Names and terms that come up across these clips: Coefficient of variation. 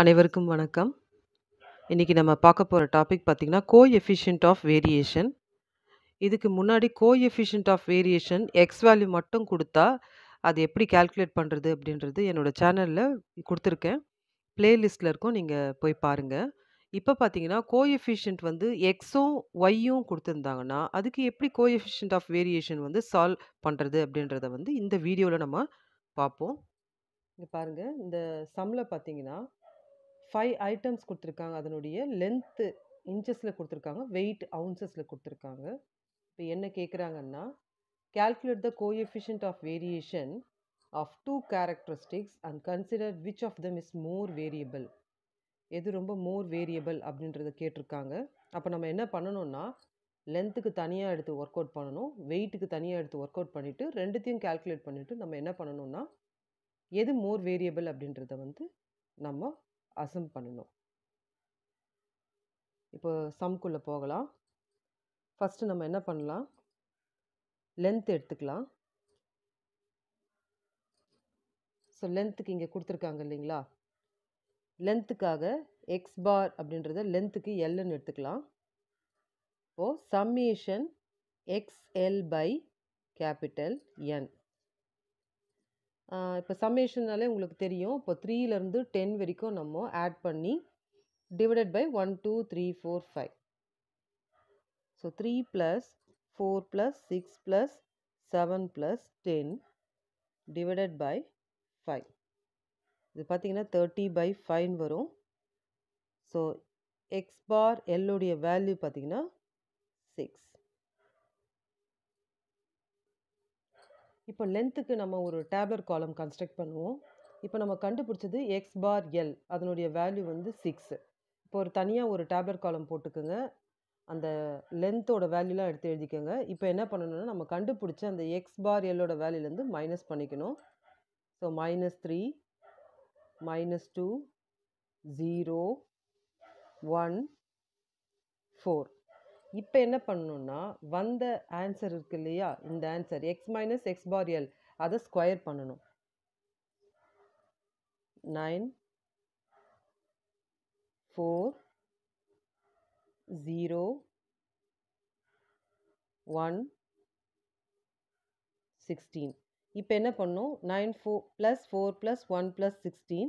அனைவருக்கும் வணக்கம். இன்றைக்கி நம்ம பார்க்க போகிற டாபிக் பார்த்திங்கன்னா கோஎஃபிஷியன்ட் ஆஃப் வேரியேஷன். இதுக்கு முன்னாடி coefficient of variation X value மட்டும் கொடுத்தா அது எப்படி கால்குலேட் பண்ணுறது அப்படின்றது என்னோடய சேனலில் கொடுத்துருக்கேன், பிளேலிஸ்ட்டில் இருக்கும், நீங்கள் போய் பாருங்கள். இப்போ பார்த்தீங்கன்னா கோஎஃபிஷியன்ட் வந்து எக்ஸும் ஒய்யும் கொடுத்துருந்தாங்கன்னா அதுக்கு எப்படி கோஎஃபிஷியன்ட் ஆஃப் வேரியேஷன் வந்து சால்வ் பண்ணுறது அப்படின்றத வந்து இந்த வீடியோவில் நம்ம பார்ப்போம். இங்கே பாருங்கள், இந்த சம்மில் பார்த்தீங்கன்னா 5 ஐட்டம்ஸ் கொடுத்துருக்காங்க. அதனுடைய லென்த்து இன்ச்சஸில் கொடுத்துருக்காங்க, வெயிட் அவுன்சஸில் கொடுத்துருக்காங்க. இப்போ என்ன கேட்குறாங்கன்னா, calculate the coefficient of variation of two characteristics and consider which of them is more variable. எது ரொம்ப more variable அப்படின்றத கேட்டிருக்காங்க. அப்போ நம்ம என்ன பண்ணணும்னா, லென்த்துக்கு தனியாக எடுத்து ஒர்க் அவுட் பண்ணணும், வெயிட்டுக்கு தனியாக எடுத்து ஒர்க் அவுட் பண்ணிவிட்டு ரெண்டுத்தையும் கேல்குலேட் பண்ணிவிட்டு நம்ம என்ன பண்ணணும்னா எது more variable அப்படின்றத வந்து நம்ம அசம் பண்ணணும். இப்போ சம்குள்ளே போகலாம். ஃபஸ்ட்டு நம்ம என்ன பண்ணலாம், லென்த் எடுத்துக்கலாம். ஸோ லென்த்துக்கு இங்கே கொடுத்துருக்காங்க இல்லைங்களா, லென்த்துக்காக எக்ஸ் பார் அப்படின்றத லென்த்துக்கு எல்ன்னு எடுத்துக்கலாம். இப்போது summation X L by capital N. இப்போ சம்மேஷன்னாலே உங்களுக்கு தெரியும், இப்போ 3லேருந்து 10 வரைக்கும் நம்ம ஆட் பண்ணி divided by 1 2 3 4 5. So 3 + 4 + 6 + 7 + 10 divided by 5. இது பார்த்தீங்கன்னா 30/5 வரும். ஸோ எக்ஸ் பார் எல்லுடைய வேல்யூ பார்த்தீங்கன்னா 6. இப்போ லென்த்துக்கு நம்ம ஒரு டேப்லர் காலம் கன்ஸ்ட்ரக்ட் பண்ணுவோம். இப்போ நம்ம கண்டுபிடிச்சது எக்ஸ் பார் எல், அதனுடைய வேல்யூ வந்து 6. இப்போ ஒரு தனியாக ஒரு டேப்லர் காலம் போட்டுக்கோங்க, அந்த லென்த்தோட வேல்யூலாம் எடுத்து எழுதிக்கோங்க. இப்போ என்ன பண்ணணும்னா, நம்ம கண்டுபிடிச்ச அந்த எக்ஸ் பார் எல்லோட வேல்யூலேருந்து மைனஸ் பண்ணிக்கணும். ஸோ -3 -2 0 1 4. இப்போ என்ன பண்ணணும்னா, வந்த ஆன்சர் இருக்கு இல்லையா, இந்த answer x - x bar L, அதை ஸ்கொயர் பண்ணணும். 9 4 0 1 16. இப்போ என்ன பண்ணணும், 9 + 4 + 1 + 16,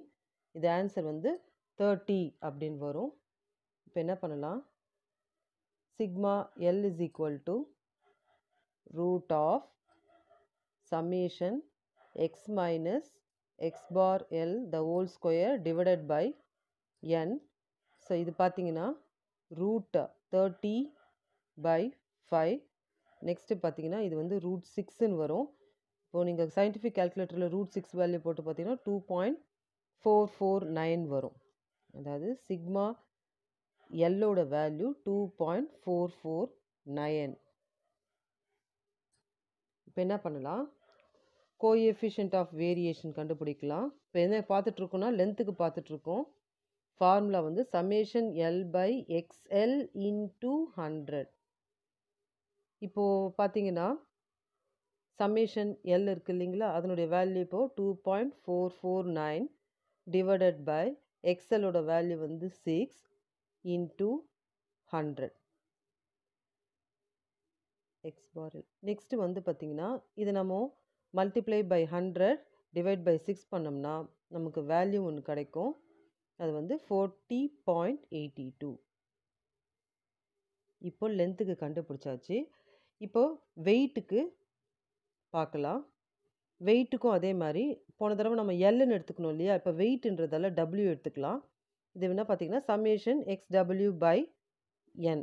இது ஆன்சர் வந்து 30 அப்படின்னு வரும். இப்போ என்ன பண்ணலாம், sigma L is equal to root of summation x - x bar L the whole square divided by n. So இது பார்த்தீங்கன்னா root 30/5. next பார்த்தீங்கன்னா இது வந்து root 6ன்னு வரும். இப்போ நீங்கள் scientific calculatorல root 6 வேல்யூ போட்டு பார்த்தீங்கன்னா 2.449 வரும். அதாவது sigma எல்லோட வேல்யூ 2.449. இப்போ என்ன பண்ணலாம், கோஎஃபிஷியன்ட் ஆஃப் வேரியேஷன் கண்டுபிடிக்கலாம். இப்போ என்ன பார்த்துட்ருக்கோம்னா, லென்த்துக்கு பார்த்துட்ருக்கோம். ஃபார்முலா வந்து சம்மேஷன் L/XL × 100. இப்போது பார்த்தீங்கன்னா சம்மேஷன் L இருக்குது இல்லைங்களா, அதனுடைய வேல்யூ இப்போது 2.449 டிவைடட் பை எக்ஸ்எல்லோட வேல்யூ வந்து 6 × 100 எக்ஸ் பார் எல். நெக்ஸ்ட்டு வந்து பார்த்திங்கன்னா, இது நம்ம மல்டிப்ளை பை 100 டிவைட் பை 6 பண்ணோம்னா நமக்கு வேல்யூ ஒன்று கிடைக்கும். அது வந்து 40.82. இப்போ லென்த்துக்கு கண்டுபிடிச்சாச்சு. இப்போ வெயிட்டுக்கு பார்க்கலாம். வெயிட்டுக்கும் அதே மாதிரி, போன தடவை நம்ம எல்லுன்னு எடுத்துக்கணும் இல்லையா, இப்போ வெயிட்டுன்றதால டபிள்யூ எடுத்துக்கலாம். இது என்ன பார்த்தீங்கன்னா சம்மேஷன் XW/n.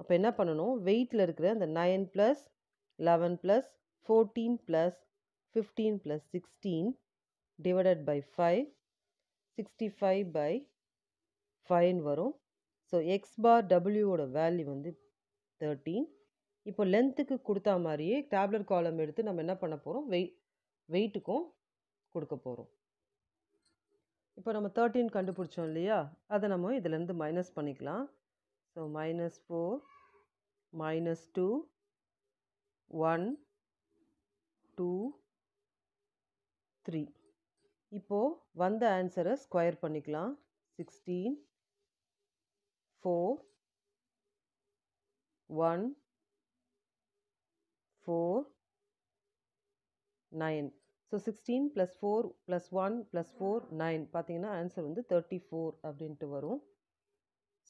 அப்போ என்ன பண்ணணும், வெயிட்டில் இருக்கிற அந்த 9 + 11 + 14 + 15 + 16 டிவைடட் பை 5 65/5 வரும். ஸோ எக்ஸ் பார் டபிள்யூவோட வேல்யூ வந்து 13. இப்போ லென்த்துக்கு கொடுத்தா மாதிரியே டேப்லர் காலம் எடுத்து நம்ம என்ன பண்ண போகிறோம், வெயிட்டுக்கும் கொடுக்க போகிறோம். இப்போ நம்ம 13 கண்டுபிடிச்சோம் இல்லையா, அதை நம்ம இதிலேருந்து மைனஸ் பண்ணிக்கலாம். ஸோ -4 - 2 1 2 3. இப்போது வந்த ஆன்சரை ஸ்கொயர் பண்ணிக்கலாம். 16, 4, 1, 4, 9. So 16 plus 4 plus 1 plus 4, 9. பார்த்தீங்கன்னா ஆன்சர் வந்து 34 அப்படின்ட்டு வரும்.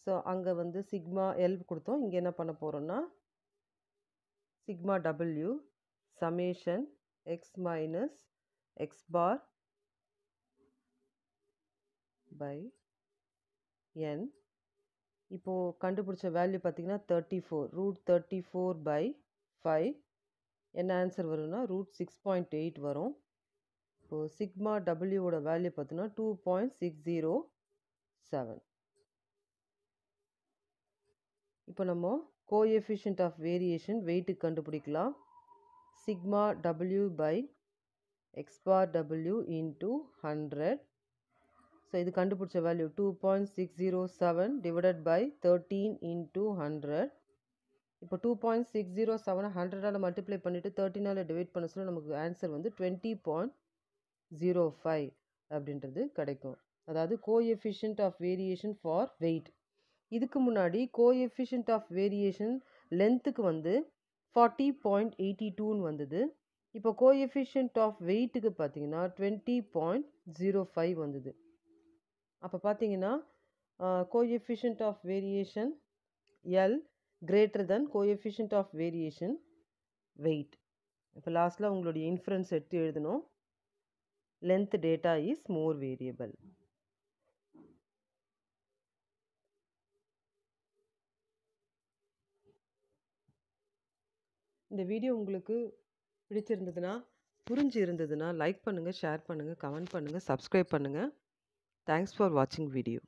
ஸோ அங்கே வந்து சிக்மா எல் கொடுத்தோம். இங்கே என்ன பண்ண போகிறோன்னா sigma W summation X minus X bar by N. இப்போது கண்டுபிடிச்ச வேல்யூ பார்த்திங்கன்னா 34 ரூட் 34 பை 5. என்ன ஆன்சர் வரும்னா ரூட் 6.8 வரும். இப்போது சிக்மா டபிள்யூவோட வேல்யூ பார்த்தீங்கன்னா 2.607. இப்போ நம்ம கோஎஃபிஷியன்ட் ஆஃப் வேரியேஷன் வெயிட்டுக்கு கண்டுபிடிக்கலாம். Sigma W by X bar W into 100. So இது கண்டுபிடிச்ச வேல்யூ 2.607 டிவைடட் பை 13 இன்ட்டு 100. இப்போ 2.607 100ஆல் மல்டிப்ளை பண்ணிவிட்டு 13ஆல் டிவைட் பண்ண சொல்ல நமக்கு ஆன்சர் வந்து 20.05 அப்படின்றது கிடைக்கும். அதாவது coefficient of variation for weight. இதுக்கு முன்னாடி கோஎஃபிஷியன்ட் ஆஃப் வேரியேஷன் லென்த்துக்கு வந்து 40.82ன்னு வந்தது. இப்போ கோஎஃபிஷியன்ட் ஆஃப் வெயிட்டுக்கு பார்த்தீங்கன்னா 20.05 வந்தது. அப்போ பார்த்தீங்கன்னா coefficient of variation L greater than coefficient of variation weight. இப்போ லாஸ்ட்டில் உங்களுடைய இன்ஃபரன்ஸ் எடுத்து எழுதணும். Length data is more variable. இந்த வீடியோ உங்களுக்கு பிடிச்சிருந்ததுன்னா புரிஞ்சு இருந்ததுன்னா லைக் பண்ணுங்கள், ஷேர் பண்ணுங்கள், கமெண்ட் பண்ணுங்கள், சப்ஸ்கிரைப் பண்ணுங்கள். தேங்க்ஸ் ஃபார் வாட்சிங் வீடியோ.